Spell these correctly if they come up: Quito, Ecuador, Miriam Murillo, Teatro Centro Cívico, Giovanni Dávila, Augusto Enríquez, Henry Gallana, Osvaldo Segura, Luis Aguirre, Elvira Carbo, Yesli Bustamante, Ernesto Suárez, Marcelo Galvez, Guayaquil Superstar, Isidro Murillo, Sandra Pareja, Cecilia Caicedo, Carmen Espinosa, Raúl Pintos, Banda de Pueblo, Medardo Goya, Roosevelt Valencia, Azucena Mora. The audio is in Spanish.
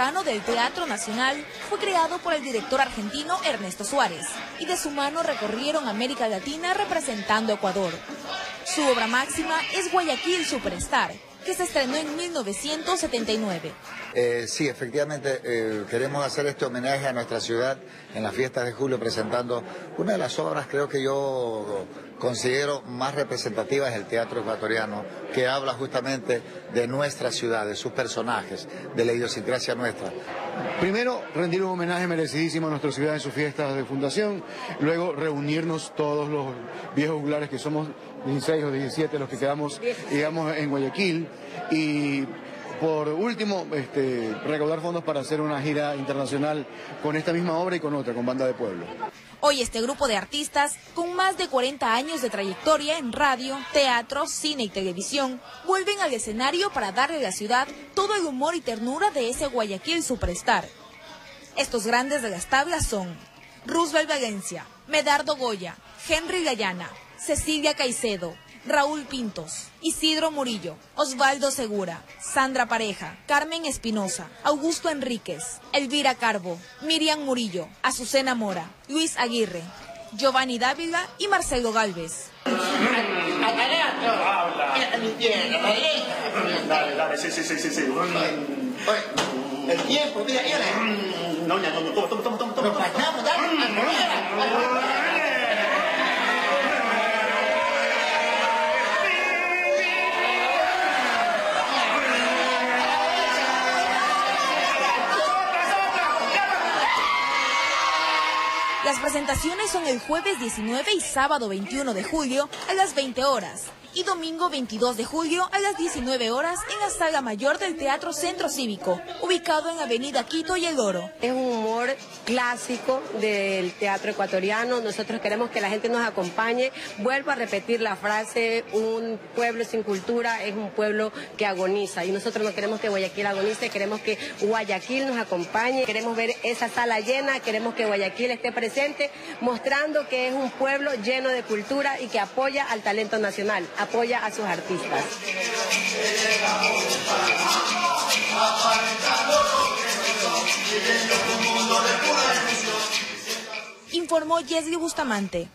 decano del Teatro Nacional, fue creado por el director argentino Ernesto Suárez, y de su mano recorrieron América Latina representando a Ecuador. Su obra máxima es Guayaquil Superstar, que se estrenó en 1979. Sí, efectivamente, queremos hacer este homenaje a nuestra ciudad en las fiestas de julio, presentando una de las obras, creo que yo considero más representativas del teatro ecuatoriano, que habla justamente de nuestra ciudad, de sus personajes, de la idiosincrasia nuestra. Primero, rendir un homenaje merecidísimo a nuestra ciudad en sus fiestas de fundación, luego reunirnos todos los viejos juglares que somos, 16 o 17 los que quedamos, digamos, en Guayaquil, y por último, recaudar fondos para hacer una gira internacional con esta misma obra y con otra, con Banda de Pueblo. Hoy este grupo de artistas, con más de 40 años de trayectoria en radio, teatro, cine y televisión, vuelven al escenario para darle a la ciudad todo el humor y ternura de ese Guayaquil Superstar. Estos grandes de las tablas son Roosevelt Valencia, Medardo Goya, Henry Gallana, Cecilia Caicedo, Raúl Pintos, Isidro Murillo, Osvaldo Segura, Sandra Pareja, Carmen Espinosa, Augusto Enríquez, Elvira Carbo, Miriam Murillo, Azucena Mora, Luis Aguirre, Giovanni Dávila y Marcelo Galvez. El tiempo, mira, Las presentaciones son el jueves 19 y sábado 21 de julio a las 20 horas y domingo 22 de julio a las 19 horas en la Sala Mayor del Teatro Centro Cívico, ubicado en Avenida Quito y El Oro. Es un humor clásico del teatro ecuatoriano, nosotros queremos que la gente nos acompañe. Vuelvo a repetir la frase, un pueblo sin cultura es un pueblo que agoniza, y nosotros no queremos que Guayaquil agonice, queremos que Guayaquil nos acompañe, queremos ver esa sala llena, queremos que Guayaquil esté presente, mostrando que es un pueblo lleno de cultura y que apoya al talento nacional, apoya a sus artistas. Informó Yesli Bustamante.